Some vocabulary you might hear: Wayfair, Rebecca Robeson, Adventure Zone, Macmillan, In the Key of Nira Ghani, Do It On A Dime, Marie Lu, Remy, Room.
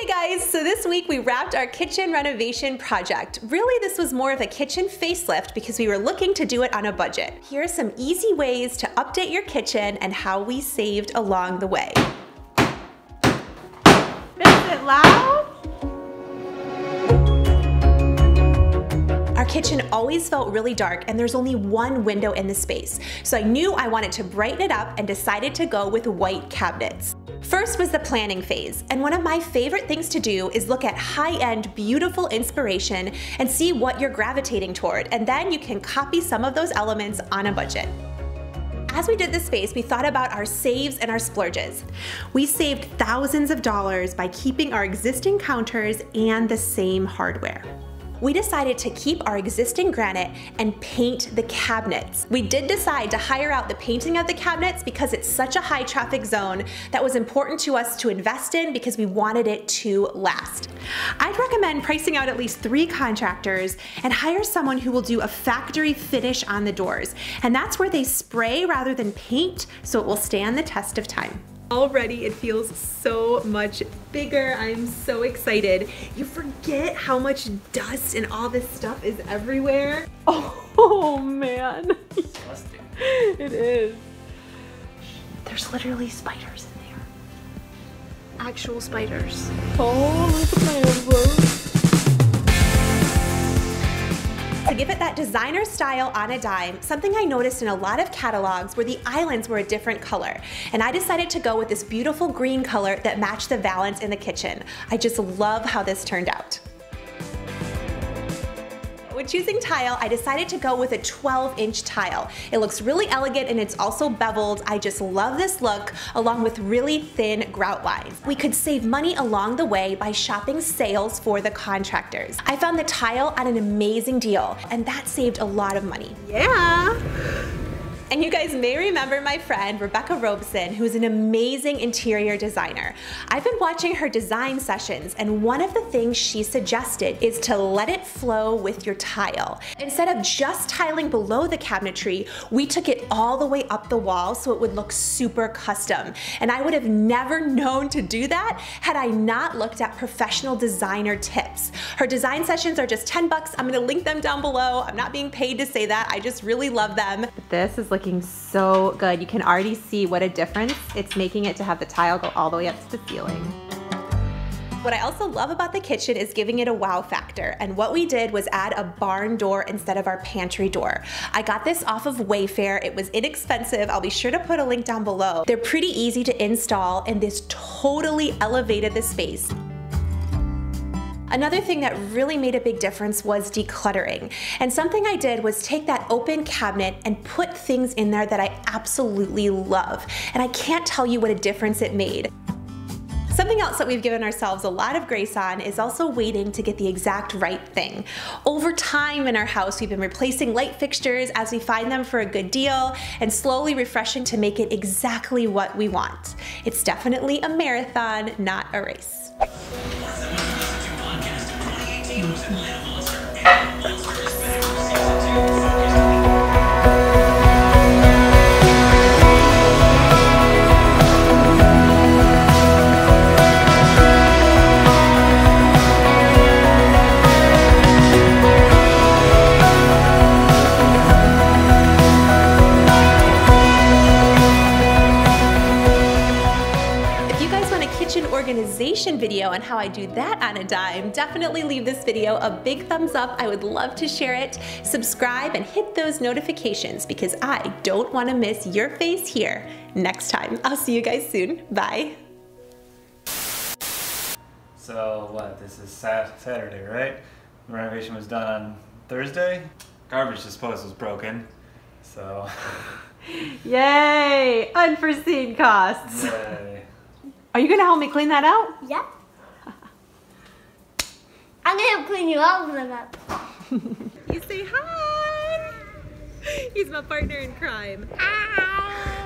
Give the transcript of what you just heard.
Hey guys, so this week we wrapped our kitchen renovation project. Really, this was more of a kitchen facelift because we were looking to do it on a budget. Here are some easy ways to update your kitchen and how we saved along the way. Is it loud? Our kitchen always felt really dark and there's only one window in the space. So I knew I wanted to brighten it up and decided to go with white cabinets. First was the planning phase, and one of my favorite things to do is look at high-end, beautiful inspiration and see what you're gravitating toward, and then you can copy some of those elements on a budget. As we did this space, we thought about our saves and our splurges. We saved thousands of dollars by keeping our existing counters and the same hardware. We decided to keep our existing granite and paint the cabinets. We did decide to hire out the painting of the cabinets because it's such a high traffic zone that was important to us to invest in because we wanted it to last. I'd recommend pricing out at least 3 contractors and hire someone who will do a factory finish on the doors. And that's where they spray rather than paint, so it will stand the test of time. Already it feels so much bigger. I'm so excited. You forget how much dust and all this stuff is everywhere. Oh man. Disgusting. It is. There's literally spiders in there. Actual spiders. Oh, look at my elbow. To give it that designer style on a dime, something I noticed in a lot of catalogs were the islands were a different color, and I decided to go with this beautiful green color that matched the valance in the kitchen. I just love how this turned out. When choosing tile, I decided to go with a 12-inch tile. It looks really elegant and it's also beveled. I just love this look, along with really thin grout lines. We could save money along the way by shopping sales for the contractors. I found the tile at an amazing deal, and that saved a lot of money. Yeah! And you guys may remember my friend Rebecca Robeson, who is an amazing interior designer. I've been watching her design sessions, and one of the things she suggested is to let it flow with your tile. Instead of just tiling below the cabinetry, we took it all the way up the wall so it would look super custom. And I would have never known to do that had I not looked at professional designer tips. Her design sessions are just $10. I'm gonna link them down below. I'm not being paid to say that. I just really love them. This is like so good. You can already see what a difference it's making it to have the tile go all the way up to the ceiling. What I also love about the kitchen is giving it a wow factor, and what we did was add a barn door instead of our pantry door. I got this off of Wayfair. It was inexpensive. I'll be sure to put a link down below. They're pretty easy to install, and this totally elevated the space. Another thing that really made a big difference was decluttering. And something I did was take that open cabinet and put things in there that I absolutely love. And I can't tell you what a difference it made. Something else that we've given ourselves a lot of grace on is also waiting to get the exact right thing. Over time in our house, we've been replacing light fixtures as we find them for a good deal and slowly refreshing to make it exactly what we want. It's definitely a marathon, not a race. Organization video on how I do that on a dime, definitely leave this video a big thumbs up. I would love to share it. Subscribe and hit those notifications because I don't want to miss your face here next time. I'll see you guys soon. Bye. So what, this is Saturday, right? The renovation was done on Thursday. Garbage disposal was broken, so. Yay, unforeseen costs. Yay. Are you gonna help me clean that out? Yep. I'm gonna clean you all of them up. You say hi. He's my partner in crime. Hi.